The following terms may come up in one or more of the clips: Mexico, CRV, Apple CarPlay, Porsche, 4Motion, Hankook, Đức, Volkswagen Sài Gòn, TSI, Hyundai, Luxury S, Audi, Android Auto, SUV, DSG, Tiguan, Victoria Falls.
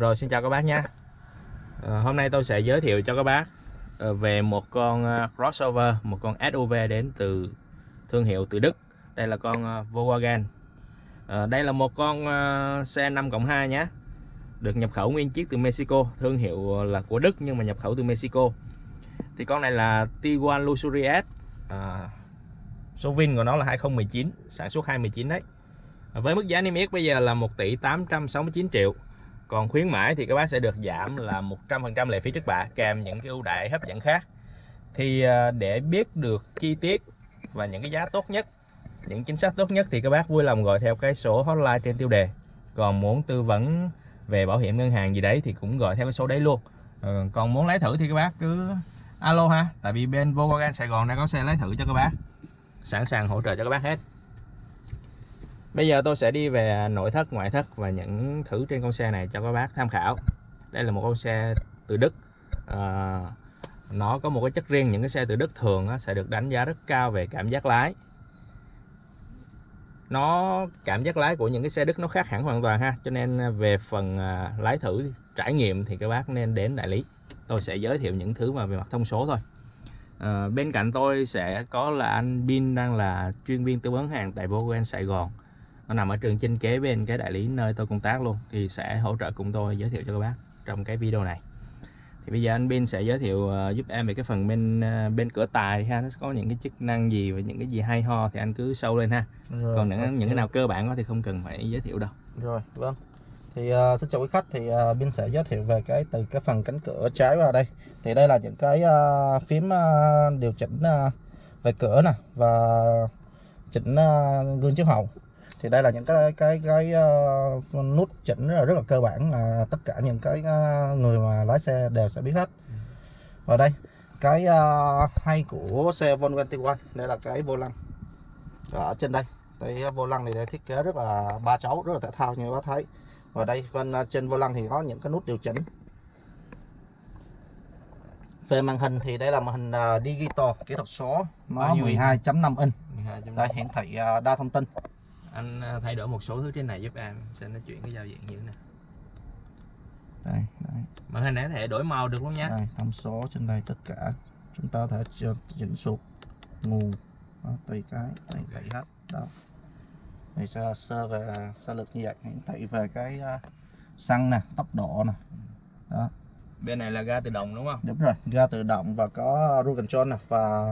Rồi, xin chào các bác nha. Hôm nay tôi sẽ giới thiệu cho các bác về một con crossover, một con SUV đến từ thương hiệu từ Đức. Đây là con Volkswagen. Đây là một con xe 5+2 nhé. Được nhập khẩu nguyên chiếc từ Mexico, thương hiệu là của Đức nhưng mà nhập khẩu từ Mexico. Thì con này là Tiguan Luxury S. Số VIN của nó là 2019, sản xuất 2019 đấy. Với mức giá niêm yết bây giờ là 1.869 triệu. Còn khuyến mãi thì các bác sẽ được giảm là 100% lệ phí trước bạ, kèm những cái ưu đãi hấp dẫn khác. Thì để biết được chi tiết và những cái giá tốt nhất, những chính sách tốt nhất thì các bác vui lòng gọi theo cái số hotline trên tiêu đề. Còn muốn tư vấn về bảo hiểm ngân hàng gì đấy thì cũng gọi theo cái số đấy luôn. Còn muốn lái thử thì các bác cứ alo ha. Tại vì bên Volkswagen Sài Gòn đang có xe lái thử cho các bác, sẵn sàng hỗ trợ cho các bác hết. Bây giờ tôi sẽ đi về nội thất, ngoại thất và những thứ trên con xe này cho các bác tham khảo. Đây là một con xe từ Đức. Nó có một cái chất riêng, những cái xe từ Đức thường sẽ được đánh giá rất cao về cảm giác lái. Cảm giác lái của những cái xe Đức nó khác hẳn hoàn toàn ha. Cho nên về phần lái thử, trải nghiệm thì các bác nên đến đại lý. Tôi sẽ giới thiệu những thứ mà về mặt thông số thôi. Bên cạnh tôi sẽ có là anh Bin, đang là chuyên viên tư vấn hàng tại Volkswagen Sài Gòn. Nó nằm ở trường Chinh, kế bên cái đại lý nơi tôi công tác luôn, thì sẽ hỗ trợ cùng tôi giới thiệu cho các bác trong cái video này. Thì bây giờ anh Bin sẽ giới thiệu giúp em về cái phần bên cửa tài ha, nó có những cái chức năng gì và những cái gì hay ho thì anh cứ sâu lên ha. Rồi, còn những cái nào cơ bản quá thì không cần phải giới thiệu đâu. Rồi, vâng. Thì xin chào quý khách, thì Bin sẽ giới thiệu về từ cái phần cánh cửa trái vào đây. Thì đây là những cái phím điều chỉnh về cửa nè và chỉnh gương chiếu hậu. Thì đây là những cái nút chỉnh rất là cơ bản mà tất cả những cái người mà lái xe đều sẽ biết hết. Và đây, cái hay của xe Volkswagen Tiguan, đây là cái vô lăng. Và ở trên đây, cái vô lăng này thiết kế rất là ba chấu, rất là thể thao như các bác thấy. Và đây, trên vô lăng thì có những cái nút điều chỉnh. Về màn hình thì đây là màn hình digital, kỹ thuật số, nó 12.5 inch. Đây, hiển thị đa thông tin. Anh thay đổi một số thứ trên này giúp em, sẽ nói chuyện cái giao diện như thế này. Đây, đây. Màn hình này có thể đổi màu được luôn nha. Đây, thông số trên đây tất cả chúng ta có thể chỉnh sụt nguồn tùy cái hiển thị hết đó. Thì sơ lược như vậy, hiển thị về cái xăng nè, tốc độ nè. Đó. Bên này là ga tự động đúng không? Đúng rồi, ga tự động và có cruise control nè và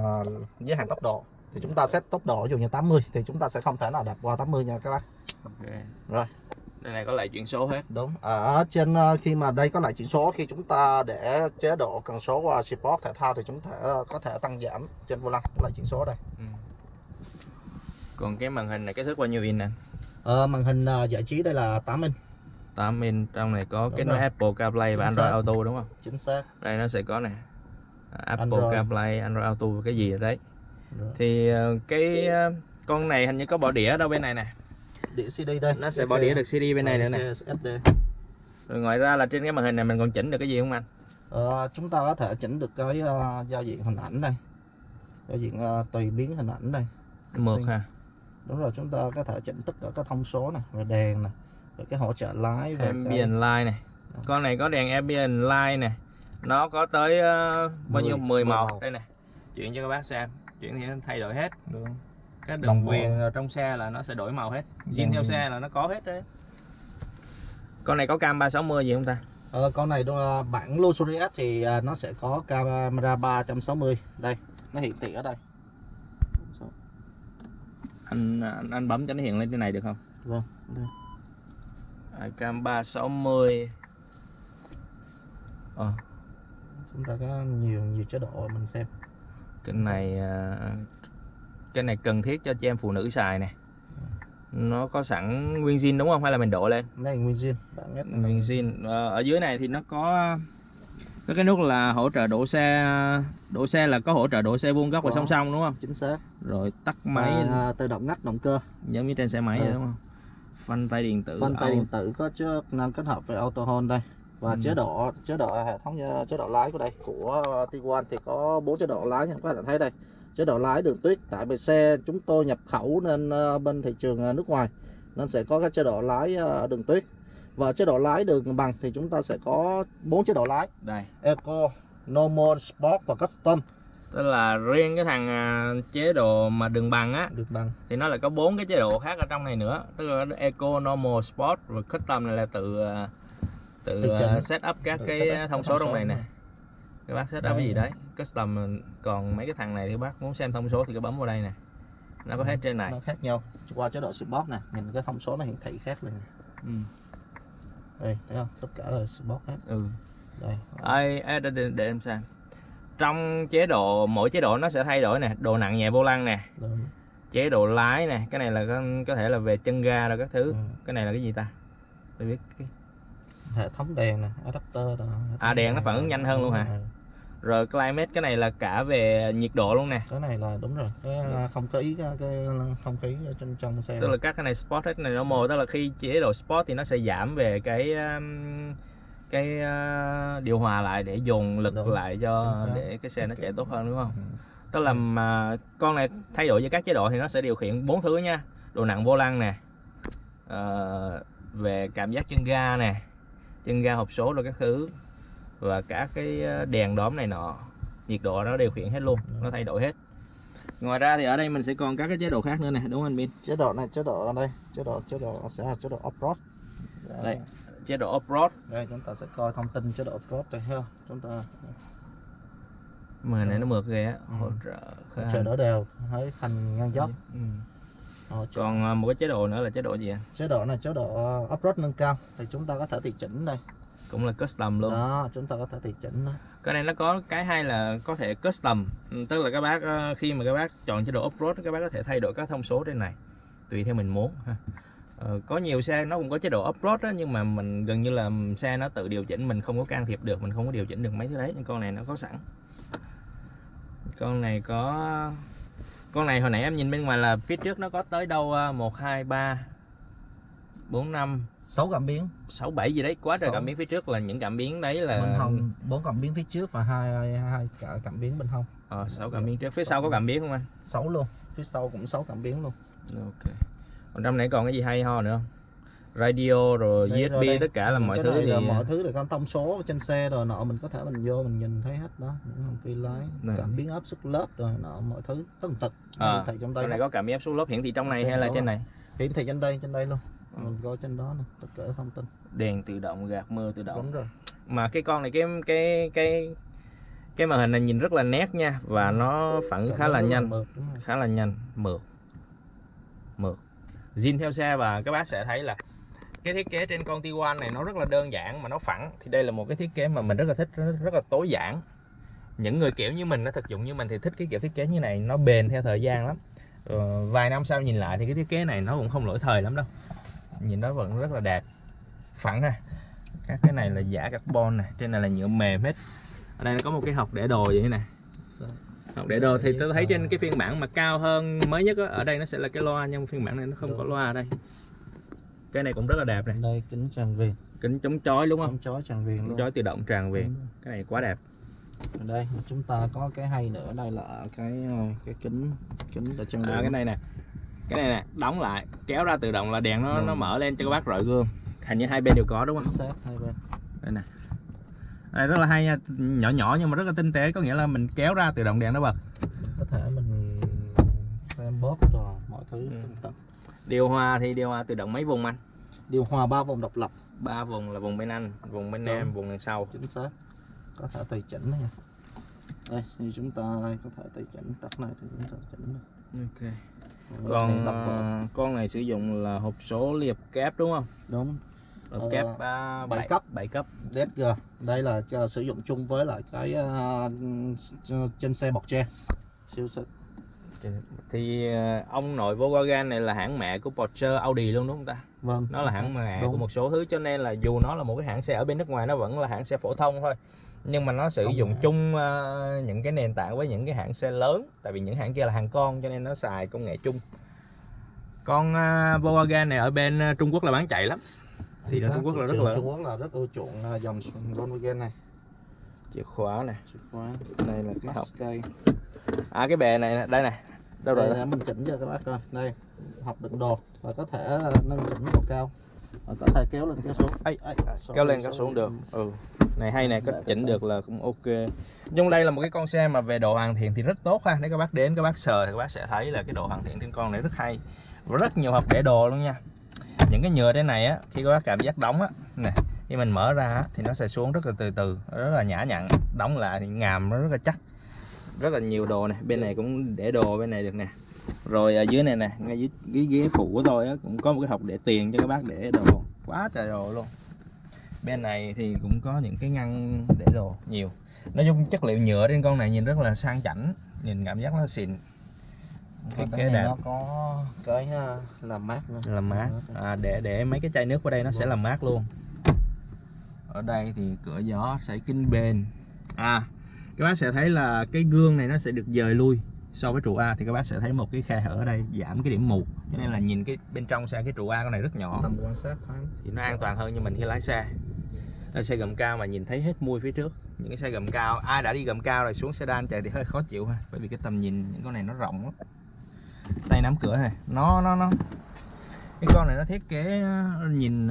giới hạn tốc độ. Thì chúng ta set tốc độ dù như 80 thì chúng ta sẽ không thể nào đạp qua 80 nha các bác. Okay. Rồi. Đây này có lại chuyển số hết. Đúng. Ở trên khi mà đây có lại chuyển số, khi chúng ta để chế độ cần số qua Sport thể thao thì chúng ta có thể tăng giảm trên vô lăng lại chuyển số đây. Ừ. Còn cái màn hình này kích thước bao nhiêu inch nè? Màn hình giải trí đây là 8 inch. 8 inch, trong này có cái nút Apple CarPlay và Android Auto đúng không? Chính xác. Đây nó sẽ có nè. Apple CarPlay, Android Auto và cái gì đấy. Được. Thì cái con này hình như có bỏ đĩa ở đâu bên này nè. Đĩa CD đây. Nó sẽ bỏ đĩa được CD bên này nữa nè. SD. Rồi ngoài ra là trên cái màn hình này mình còn chỉnh được cái gì không anh? Chúng ta có thể chỉnh được cái giao diện hình ảnh đây. Giao diện tùy biến hình ảnh đây. Mượt ha. Đúng rồi, chúng ta có thể chỉnh tất cả các thông số nè, rồi đèn nè, rồi cái hỗ trợ lái và ambient light này. Con này có đèn ambient light nè. Nó có tới bao nhiêu 10 màu đây nè. Chuyển cho các bác xem. Chuyện thì nó thay đổi hết. Được. Các đồng quyền trong xe là nó sẽ đổi màu hết. Zin theo xe là nó có hết đấy. Con này có cam 360 gì không ta? Con này bản Luxury S thì nó sẽ có camera 360. Đây, nó hiển thị ở đây. Anh bấm cho nó hiện lên trên này được không? Vâng. Cam 360. Chúng ta có nhiều chế độ mình xem. Cái này cần thiết cho chị em phụ nữ xài nè. Nó có sẵn nguyên zin đúng không hay là mình đổ lên? Đây nguyên zin, bạn biết nguyên zin. Ở dưới này thì nó có cái nút là hỗ trợ đổ xe. Đổ xe là có hỗ trợ đổ xe vuông góc và song song đúng không? Chính xác. Rồi tắt máy, tự động ngắt động cơ. Giống như trên xe máy đúng không? Phanh tay điện tử. Phanh tay điện tử có chức năng kết hợp với auto hold đây. Và chế độ hệ thống chế độ lái của đây của Tiguan thì có 4 chế độ lái nha các bạn thấy đây. Chế độ lái đường tuyết, tại vì xe chúng tôi nhập khẩu nên bên thị trường nước ngoài nên sẽ có các chế độ lái đường tuyết. Và chế độ lái đường bằng thì chúng ta sẽ có 4 chế độ lái đây: Eco, Normal, Sport và Custom. Tức là riêng cái thằng chế độ mà đường bằng á, đường bằng thì nó lại có 4 cái chế độ khác ở trong này nữa. Tức là Eco, Normal, Sport và Custom này là tự set up các cái thông số trong này nè. Các bác set up cái gì đấy Custom. Còn mấy cái thằng này thì bác muốn xem thông số thì cứ bấm vào đây nè, nó có hết trên này. Nó khác nhau. Qua chế độ Sport nè, nhìn cái thông số nó hiển thị khác lên. Đây, thấy không? Tất cả là Sport hết. Đây, để em xem. Trong chế độ, mỗi chế độ nó sẽ thay đổi nè, độ nặng nhẹ vô lăng nè, chế độ lái nè, cái này là có thể là về chân ga rồi các thứ. Cái này là cái gì ta? Tôi biết cái hệ thống đèn nè, adapter đó. À, đèn nó phản ứng nhanh hơn luôn hả? Rồi climate, cái này là cả về nhiệt độ luôn nè. Cái này là đúng rồi, cái không khí trong xe. Tức là các cái này Sport hết, cái này Normal. Tức là khi chế độ Sport thì nó sẽ giảm về cái điều hòa lại để dồn lực lại cho để cái xe nó chạy tốt hơn, đúng không? Tức là mà con này thay đổi với các chế độ thì nó sẽ điều khiển 4 thứ nha: độ nặng vô lăng nè, về cảm giác chân ga nè, chân ga hộp số rồi các thứ, và cả cái đèn đóm này nọ, nhiệt độ nó điều khiển hết luôn, nó thay đổi hết. Ngoài ra thì ở đây mình sẽ còn các cái chế độ khác nữa nè, đúng không anh Bin? Chế độ này, chế độ ở đây, chế độ sẽ là chế độ off-road. Đây, chế độ off-road. Đây chúng ta sẽ coi thông tin chế độ off-road đây ha. Chúng ta màn này nó mượt ghê á, hỗ trợ đỡ đều, thấy phanh ngang dốc. Còn một cái chế độ nữa là chế độ gì ạ? Chế độ này chế độ off-road nâng cao thì chúng ta có thể tùy chỉnh đây. Cũng là Custom luôn. Đó, chúng ta có thể tùy chỉnh đó. Cái này nó có cái hay là có thể Custom. Tức là các bác khi mà các bác chọn chế độ off-road, các bác có thể thay đổi các thông số trên này tùy theo mình muốn ha. Có nhiều xe nó cũng có chế độ off-road đó, nhưng mà mình gần như là xe nó tự điều chỉnh, mình không có can thiệp được, mình không có điều chỉnh được mấy thứ đấy. Nhưng con này nó có sẵn. Con này hồi nãy em nhìn bên ngoài là phía trước nó có tới đâu 1, 2, 3 4, 5 6 cảm biến, 6 7 gì đấy, quá trời cảm biến phía trước. Là những cảm biến đấy là bên hông, 4 cảm biến phía trước và 2 cảm biến bên hông. 6 cảm biến trước, phía sau có cảm biến không anh? 6 luôn, phía sau cũng 6 cảm biến luôn. Ok. Còn trong này còn cái gì hay ho nữa không? Radio rồi đây, USB rồi, tất cả là mọi thứ thì mọi thứ là con thông số trên xe rồi nọ, mình có thể mình vô mình nhìn thấy hết đó, những hành vi lái, cảm biến áp suất lớp rồi nọ, mọi thứ tận tật. Hiển thị trong đây. Này có cảm biến áp suất lớp hiển thị trong này hay là trên này? Hiển thị trên đây luôn. Mình coi trên đó nè, tất cả thông tin. Đèn tự động, gạt mưa tự động. Đúng rồi. Mà cái con này cái màn hình này nhìn rất là nét nha, và nó phản ứng khá là nhanh, mượt. Zin theo xe, và các bác sẽ thấy là cái thiết kế trên con Tiguan này nó rất là đơn giản mà nó phẳng. Thì đây là một cái thiết kế mà mình rất là thích, rất là tối giản. Những người kiểu như mình, nó thực dụng như mình thì thích cái kiểu thiết kế như này, nó bền theo thời gian lắm. Vài năm sau nhìn lại thì cái thiết kế này nó cũng không lỗi thời lắm đâu. Nhìn nó vẫn rất là đẹp, phẳng ha. Các cái này là giả carbon nè, trên này là nhựa mềm hết. Ở đây nó có một cái hộc để đồ vậy thế này. Hộc để đồ thì tôi thấy trên cái phiên bản mà cao hơn mới nhất đó, ở đây nó sẽ là cái loa, nhưng phiên bản này nó không có loa ở đây. Cái này cũng rất là đẹp này. Đây kính tràn viền, kính chống chói đúng không? Chống chói tràn viền luôn. Chói tự động tràn viền. Cái này quá đẹp. Ở đây chúng ta có cái hay nữa, đây là cái kính để tràn viền. Cái này nè. Cái này nè, đóng lại, kéo ra tự động là đèn nó mở lên cho các bác rọi gương. Hình như hai bên đều có đúng không? Xác, hai bên. Đây nè. Đây rất là hay nha, nhỏ nhưng mà rất là tinh tế, có nghĩa là mình kéo ra tự động đèn nó bật. Có thể mình xem bóp rồi, mọi thứ tinh tận. Điều hòa thì điều hòa tự động mấy vùng anh? Điều hòa 3 vùng độc lập. 3 vùng là vùng bên anh, vùng bên em, vùng đằng sau. Chính xác. Có thể tùy chỉnh nha. Đây, thì chúng ta đây có thể tùy chỉnh, tắt này thì chúng ta chỉnh. Ok. Còn con này sử dụng là hộp số liệp kép đúng không? Đúng. Hộp kép 7 cấp. DSG. Đây là sử dụng chung với lại cái trên xe bọc tre. Siêu xịn. Thì ông nội Volkswagen này là hãng mẹ của Porsche, Audi luôn đúng không ta? Vâng. Nó là hãng mẹ của một số thứ, cho nên là dù nó là một cái hãng xe ở bên nước ngoài, nó vẫn là hãng xe phổ thông thôi. Nhưng mà nó sử dụng chung những cái nền tảng với những cái hãng xe lớn. Tại vì những hãng kia là hàng con, cho nên nó xài công nghệ chung. Con Volkswagen này ở bên Trung Quốc là bán chạy lắm. Thì ở Trung Quốc là rất ưa chuộng dòng Volkswagen này. Chìa khóa này. Đây là cái hộp cây. Cái bè này đây này. Đâu đây rồi? Mình chỉnh cho các bác coi. Đây, hộp đựng đồ và có thể nâng chỉnh độ cao. có thể kéo lên kéo xuống. Kéo lên kéo xuống được. Này hay nè, có chỉnh được là cũng ok. Nhưng đây là một cái con xe mà về độ hoàn thiện thì rất tốt ha. Nếu các bác đến các bác sờ thì các bác sẽ thấy là cái độ hoàn thiện trên con này rất hay. Và rất nhiều hộp để đồ luôn nha. Những cái nhựa thế này á, khi các bác cảm giác đóng á nè, khi mình mở ra á, thì nó sẽ xuống rất là từ từ, rất là nhã nhặn. Đóng lại thì ngàm nó rất là chắc. Rất là nhiều đồ nè, bên này cũng để đồ bên này được nè. Rồi ở dưới này nè, ngay dưới cái ghế phụ của tôi á, cũng có một cái hộc để tiền cho các bác để đồ. Quá trời đồ luôn. Bên này thì cũng có những cái ngăn để đồ nhiều. Nói chung chất liệu nhựa trên con này nhìn rất là sang chảnh, nhìn cảm giác nó xịn. Cái này nó có cái làm mát nữa. Làm mát. À, để mấy cái chai nước qua đây nó sẽ làm mát luôn. Ở đây thì cửa gió sẽ kính bên. À, các bác sẽ thấy là cái gương này nó sẽ được dời lui so với trụ A, thì các bác sẽ thấy một cái khe hở ở đây giảm cái điểm mù. Cho nên là nhìn cái bên trong xe cái trụ A con này rất nhỏ. Tầm quan sát thoáng thì nó an toàn hơn cho mình khi lái xe. Đây xe gầm cao mà nhìn thấy hết mui phía trước. Những cái xe gầm cao, ai đã đi gầm cao rồi xuống sedan chạy thì hơi khó chịu ha, bởi vì cái tầm nhìn những con này nó rộng lắm. Tay nắm cửa này, nó cái con này nó thiết kế nhìn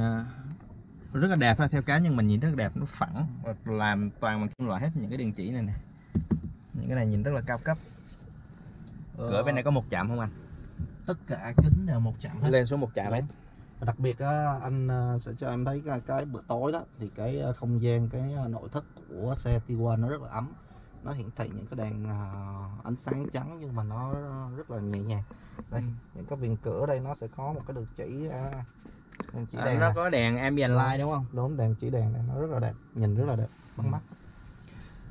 rất là đẹp ha, theo cá nhân mình nhìn rất là đẹp, nó phẳng và làm toàn bằng kim loại hết. Những cái đường chỉ này nè, những cái này nhìn rất là cao cấp. Cửa bên này có một chạm không anh? Tất cả kính đều một chạm hết. Lên xuống một chạm hết. Đặc biệt anh sẽ cho em thấy cái bữa tối đó thì cái không gian, cái nội thất của xe Tiguan nó rất là ấm. Nó hiển thị những cái đèn ánh sáng trắng nhưng mà nó rất là nhẹ nhàng. Đây, những cái viền cửa đây nó sẽ có một cái đường chỉ đèn nó này. Có đèn ambient light đúng không? Đúng, đèn chỉ đèn này nó rất là đẹp, nhìn rất là đẹp bằng mắt.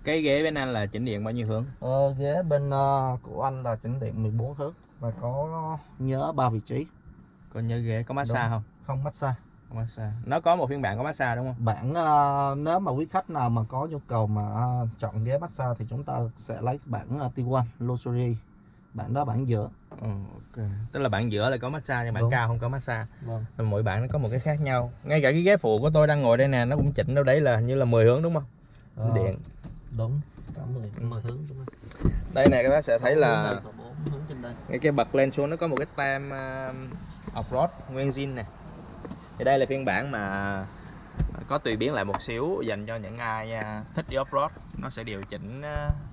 Cái ghế bên anh là chỉnh điện bao nhiêu hướng? Ghế bên của anh là chỉnh điện 14 hướng và có nhớ 3 vị trí. Có nhớ ghế, có massage không? Không massage. Nó có một phiên bản có massage đúng không? Bản nếu mà quý khách nào mà có nhu cầu mà chọn ghế massage thì chúng ta sẽ lấy bản Tiguan Luxury. Bản đó bản giữa. Ok. Tức là bản giữa là có massage nhưng bản cao không có massage. Vâng. Mỗi bản nó có một cái khác nhau. Ngay cả cái ghế phụ của tôi đang ngồi đây nè, nó cũng chỉnh đâu đấy là hình như là 10 hướng đúng không? Điện. Đúng. 10 hướng đúng không? Đây nè các bác sẽ thấy là đây, 4 hướng trên đây. Ngay cái bật lên xuống nó có một cái tem off-road nguyên zin nè. Thì đây là phiên bản mà có tùy biến lại một xíu dành cho những ai thích đi off-road. Nó sẽ điều chỉnh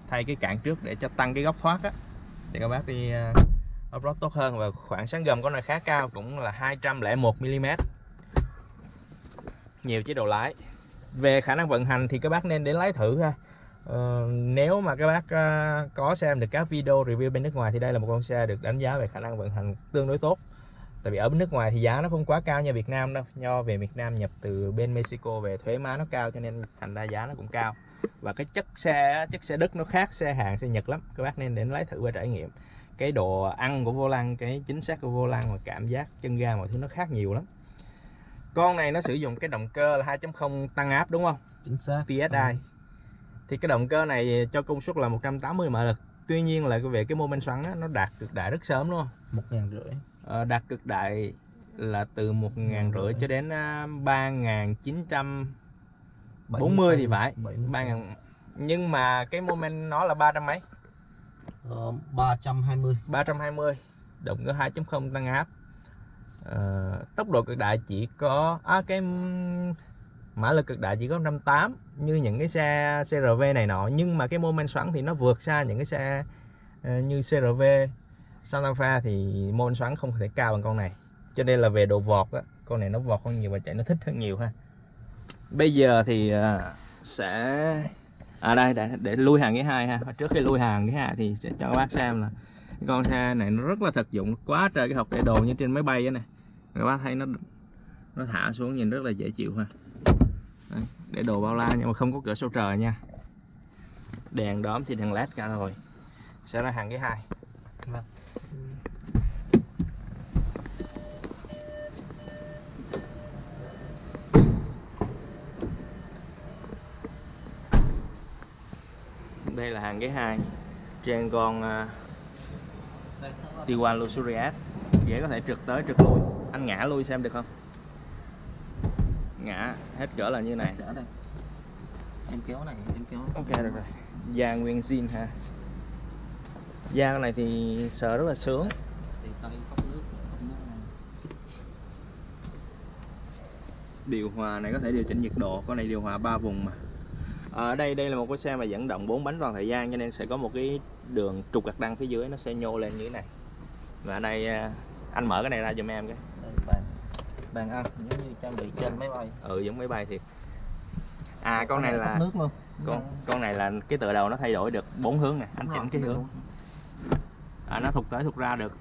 thay cái cản trước để cho tăng cái góc thoát á, để các bác đi off-road tốt hơn. Và khoảng sáng gầm con này khá cao, cũng là 201mm. Nhiều chế độ lái. Về khả năng vận hành thì các bác nên đến lái thử ha. Nếu mà các bác có xem được các video review bên nước ngoài thì đây là một con xe được đánh giá về khả năng vận hành tương đối tốt. Tại vì ở bên nước ngoài thì giá nó không quá cao như Việt Nam đâu. Nho về Việt Nam nhập từ bên Mexico về thuế má nó cao cho nên thành ra giá nó cũng cao. Và cái chất xe Đức nó khác xe Hàn, xe Nhật lắm. Các bác nên đến lái thử và trải nghiệm. Cái độ ăn của vô lăng, cái chính xác của vô lăng và cảm giác chân ga mọi thứ nó khác nhiều lắm. Con này nó sử dụng cái động cơ là 2.0 tăng áp đúng không? Chính xác. TSI. Thì cái động cơ này cho công suất là 180 mã lực. Tuy nhiên là về cái mô men xoắn á, nó đạt cực đại rất sớm luôn. 1.500. Đạt cực đại là từ 1.500 cho đến 3.940 thì phải. 3.000. Nhưng mà cái mô men nó là 300 mấy? 320. 320. Động cơ 2.0 tăng áp. Tốc độ cực đại chỉ có cái mã lực cực đại chỉ có 180 như những cái xe CRV này nọ, nhưng mà cái mô men xoắn thì nó vượt xa những cái xe như CRV Santa Fe thì mô men xoắn không thể cao bằng con này. Cho nên là về độ vọt á, con này nó vọt hơn nhiều và chạy nó thích hơn nhiều ha. Bây giờ thì sẽ đây để lui hàng ghế 2 ha. Trước khi lui hàng ghế 2 thì sẽ cho các bác xem là con xe này nó rất là thực dụng, quá trời cái hộp để đồ như trên máy bay này. Các bác thấy nó thả xuống nhìn rất là dễ chịu ha. Đấy, để đồ bao la nhưng mà không có cửa sổ trời nha. Đèn đóm thì đèn led cả rồi. Sẽ ra hàng cái 2. Đây là hàng cái 2 trên con Tiguan Luxury S. Dễ có thể trượt tới trượt lui. Anh ngã lui xem được không? Ngã hết cỡ là như này. Đỡ đây. Em kéo này, em kéo. Ok được rồi. Da nguyên zin ha. Da này thì sợ rất là sướng. Thì tay cốc nước, cốc nước này. điều hòa này có thể điều chỉnh nhiệt độ, con này điều hòa 3 vùng mà. Ở đây là một cái xe mà dẫn động 4 bánh toàn thời gian, cho nên sẽ có một cái đường trục gạt đăng phía dưới nó sẽ nhô lên như thế này. Và ở đây anh mở cái này ra giùm em cái. Bàn ăn giống như trang bị trên máy bay. Ừ, giống máy bay thiệt. À, con này là nước luôn. Con này là cái tựa đầu nó thay đổi được 4 hướng nè, anh chỉnh cái hướng. À, nó thụt tới thụt ra được.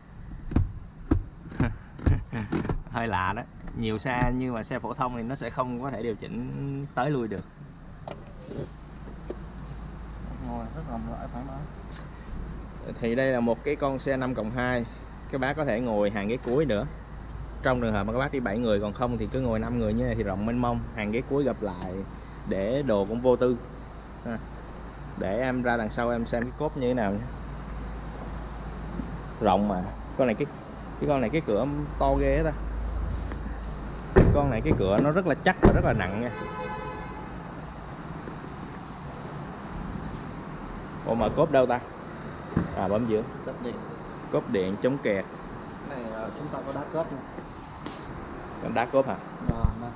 Hơi lạ đó. Nhiều xe nhưng mà xe phổ thông thì nó sẽ không có thể điều chỉnh tới lui được. Ngồi rất rộng rãi thoải mái. Thì đây là một cái con xe 5+2. Các bác có thể ngồi hàng ghế cuối nữa. Trong trường hợp mà các bác đi 7 người, còn không thì cứ ngồi 5 người như này thì rộng mênh mông. Hàng ghế cuối gập lại để đồ cũng vô tư. Để em ra đằng sau em xem cái cốp như thế nào nhé. Rộng mà. Con này cái cửa to ghê ta. Con này cái cửa nó rất là chắc và rất là nặng nha. Ủa, mở cốp đâu ta? À, bấm dưỡng. Cốp điện chống kẹt. Cái này chúng ta có đá cốp nè. Con đá cốp hả? À,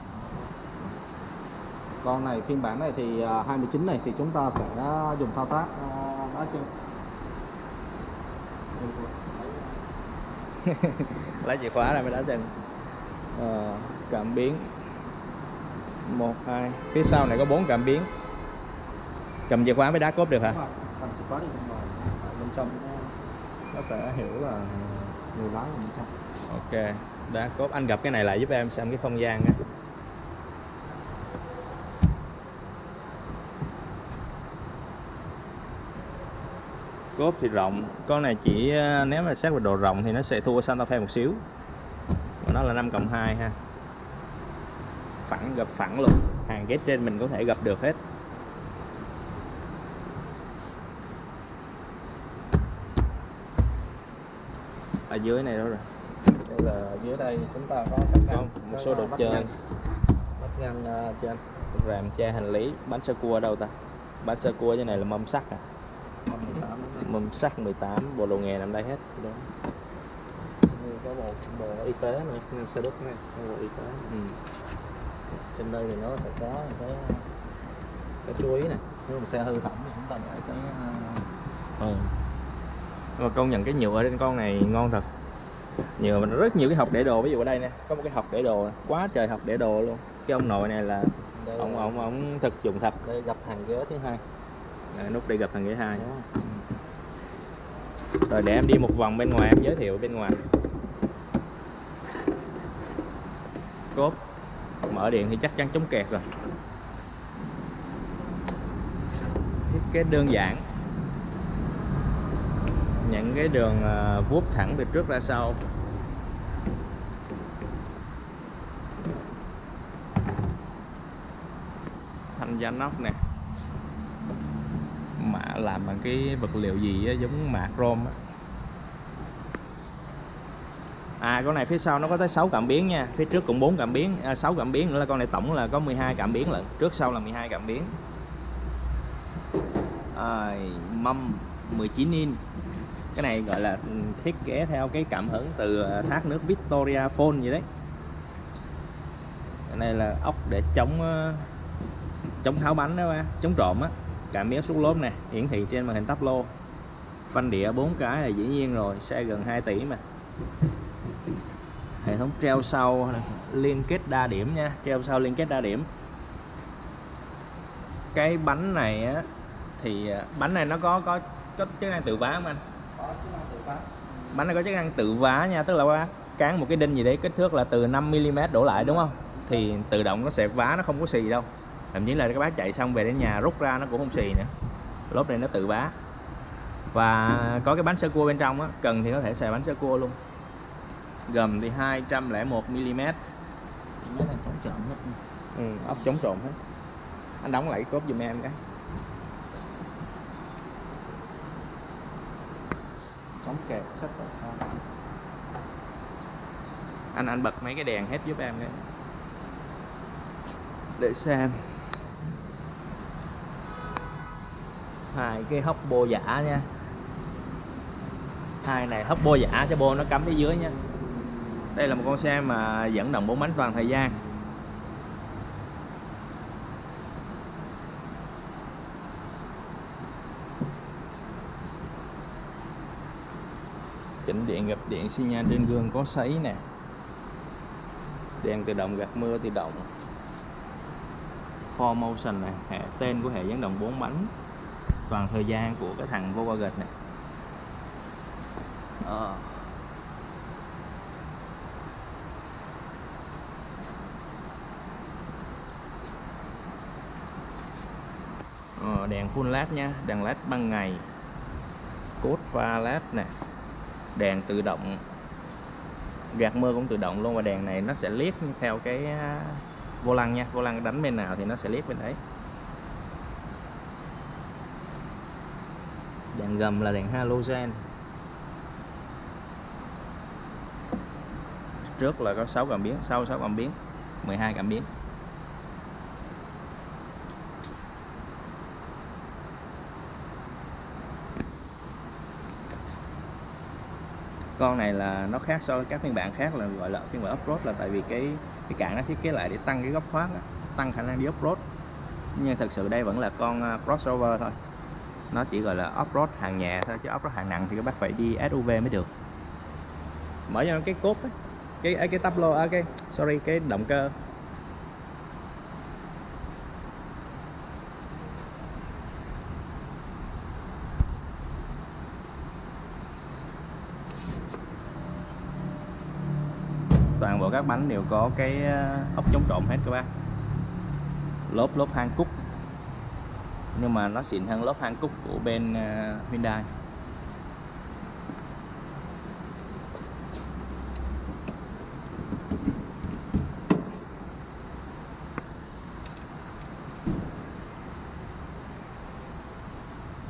con này phiên bản này thì 29 này thì chúng ta sẽ dùng thao tác đá chân. Lấy chìa khóa ra mới đá chân. Cảm biến 1, 2. Phía sau này có 4 cảm biến. Cầm chìa khóa mới đá cốp được hả? Cầm chìa khóa đi, bên trong nó sẽ hiểu là người lái bên trong. Ok, đá cốp. Anh gặp cái này lại giúp em xem cái không gian á. Cốp thì rộng. Con này chỉ nếu mà xét về độ rộng thì nó sẽ thua Santa Fe một xíu. Nó là 5+2 ha. Phẳng, gập phẳng luôn. Hàng ghế trên mình có thể gập được hết. Ở dưới này đâu rồi? Đây là dưới đây chúng ta có một số đồ chơi. Bắt nhanh trên. Rèm che hành lý. Bánh sơ cua ở đâu ta? Bánh sơ cua dưới này là mâm sắt à? Mâm sắt 18. Bộ đồ nghề nằm đây hết. Đúng. Có một bộ y tế này, ngang xe đúc này, bộ y tế. Trên đây thì nó sẽ có cái chú ý này. Nếu mà xe hư hỏng thì chúng ta để cái. Mà công nhận cái nhựa ở trên con này ngon thật. Nhựa mình rất nhiều cái hộc để đồ, ví dụ ở đây nè, có một cái hộc để đồ, quá trời hộc để đồ luôn. Cái ông nội này là ông thực dụng thật. Đây gặp hàng ghế thứ 2. Nút đi gặp hàng ghế 2. Rồi để em đi một vòng bên ngoài em giới thiệu bên ngoài. Cốp mở điện thì chắc chắn chống kẹt rồi. Thiết kế đơn giản. Những cái đường vuốt thẳng từ trước ra sau. Thanh da nóc nè. Mạ làm bằng cái vật liệu gì đó, giống mạ chrome á. À, con này phía sau nó có tới 6 cảm biến nha. Phía trước cũng 4 cảm biến, 6 cảm biến nữa, là con này tổng là có 12 cảm biến lận. Trước sau là 12 cảm biến. Mâm 19 inch. Cái này gọi là thiết kế theo cái cảm hứng từ thác nước Victoria Falls vậy đấy. Cái này là ốc để chống tháo bánh đó ba, chống trộm á. Cảm biến xúc lốp nè, hiển thị trên màn hình táp lô. Phanh đĩa 4 cái là dĩ nhiên rồi, xe gần 2 tỷ mà. Hệ thống treo sau liên kết đa điểm nha, treo sau liên kết đa điểm. Cái bánh này á thì bánh này nó có chức năng tự vá không anh? Có chức năng tự vá. Bánh này có chức năng tự vá nha, tức là cán một cái đinh gì đấy kích thước là từ 5mm đổ lại đúng không? Thì tự động nó sẽ vá, nó không có xì đâu. Thậm chí là các bác chạy xong về đến nhà rút ra nó cũng không xì nữa. Lốp này nó tự vá. Và có cái bánh sơ cua bên trong á, cần thì có thể xài bánh sơ cua luôn. Gầm thì 201mm. Nó là chống trộm hết. Ốc chống trộm hết. Anh đóng lại cái cốp giùm em cái. Chống kẹt sách. Anh bật mấy cái đèn hết giúp em cái. Để xem hai cái hốc bô giả nha. Hai này hốc bô giả, cái bô nó cắm phía dưới nha. Đây là một con xe mà dẫn động 4 bánh toàn thời gian. chỉnh điện gặp điện, xi nhan trên gương có sấy nè, đèn tự động, gạt mưa tự động, 4Motion này, tên của hệ dẫn động 4 bánh, toàn thời gian của cái thằng Volkswagen này. Đèn full led nha, đèn led ban ngày, cốt pha led nè, đèn tự động, gạt mưa cũng tự động luôn, và đèn này nó sẽ liếc theo cái vô lăng nha, vô lăng đánh bên nào thì nó sẽ liếc bên đấy. Đèn gầm là đèn halogen. Trước là có 6 cảm biến, sau 6 cảm biến, 12 cảm biến. Con này là nó khác so với các phiên bản khác, là gọi là phiên bản off-road, là tại vì cái cản nó thiết kế lại để tăng cái góc thoát, tăng khả năng đi off-road. Nhưng thật sự đây vẫn là con crossover thôi. Nó chỉ gọi là off-road hàng nhẹ thôi, chứ off-road hàng nặng thì các bác phải đi SUV mới được. Mở cho cái cốt ấy, cái tắp lô, cái động cơ. Toàn bộ các bánh đều có cái ốc chống trộm hết các bác. Lốp Hankook, nhưng mà nó xịn hơn lốp Hankook của bên Hyundai.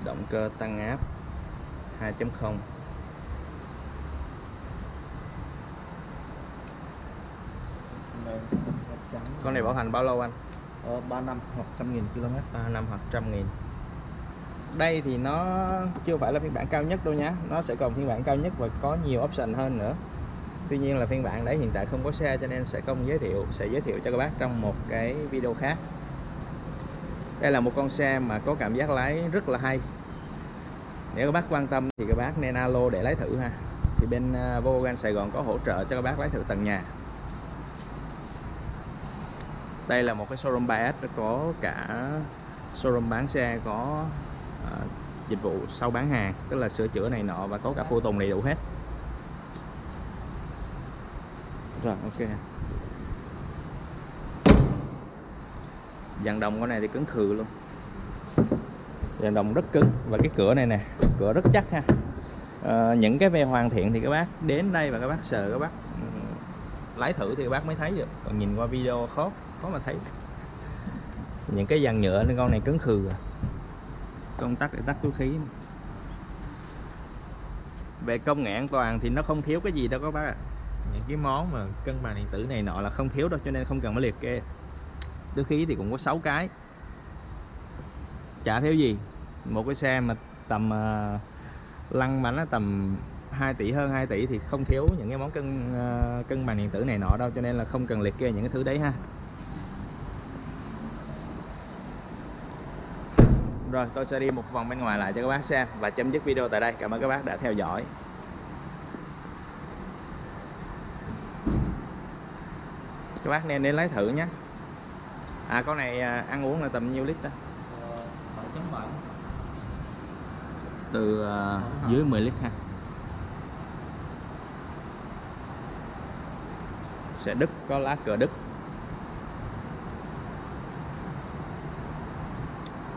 Động cơ tăng áp 2.0. Con này bảo hành bao lâu anh? 3 năm hoặc 100.000 km. 3 năm hoặc 100.000. Đây thì nó chưa phải là phiên bản cao nhất đâu nhá. Nó sẽ còn phiên bản cao nhất và có nhiều option hơn nữa. Tuy nhiên là phiên bản đấy hiện tại không có xe, cho nên sẽ không giới thiệu, sẽ giới thiệu cho các bác trong một cái video khác. Đây là một con xe mà có cảm giác lái rất là hay. Nếu các bác quan tâm thì các bác nên alo để lái thử ha. Thì bên Volkswagen Sài Gòn có hỗ trợ cho các bác lái thử tận nhà. Đây là một cái showroom 3S, có cả showroom bán xe, có dịch vụ sau bán hàng, tức là sửa chữa này nọ, và có cả phụ tùng đầy đủ hết. Rồi, ok. Dàn đồng con này thì cứng khừ luôn. Dàn đồng rất cứng, và cái cửa này nè, cửa rất chắc ha. Những cái về hoàn thiện thì các bác đến đây và các bác sờ, các bác lái thử thì các bác mới thấy được. Còn nhìn qua video khó mà thấy. Những cái dàn nhựa nên con này cứng khừ. Công tắc để tắt túi khí. Về công nghệ an toàn thì nó không thiếu cái gì đâu các bác ạ. Những cái món mà cân bằng điện tử này nọ là không thiếu đâu, cho nên không cần phải liệt kê. Túi khí thì cũng có 6 cái. Chả thiếu gì. Một cái xe mà tầm lăn mà nó tầm 2 tỷ hơn 2 tỷ thì không thiếu những cái món cân bằng điện tử này nọ đâu, cho nên là không cần liệt kê những cái thứ đấy ha. Rồi tôi sẽ đi một vòng bên ngoài lại cho các bác xem và chấm dứt video tại đây. Cảm ơn các bác đã theo dõi. Các bác nên đến lái thử nhé. Con này ăn uống là tầm nhiêu lít đó? 7.7. Từ dưới 10 lít ha. Xe Đức có lá cờ Đức.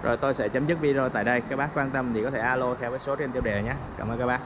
Rồi tôi sẽ chấm dứt video tại đây. Các bác quan tâm thì có thể alo theo cái số trên tiêu đề nhé. Cảm ơn các bác.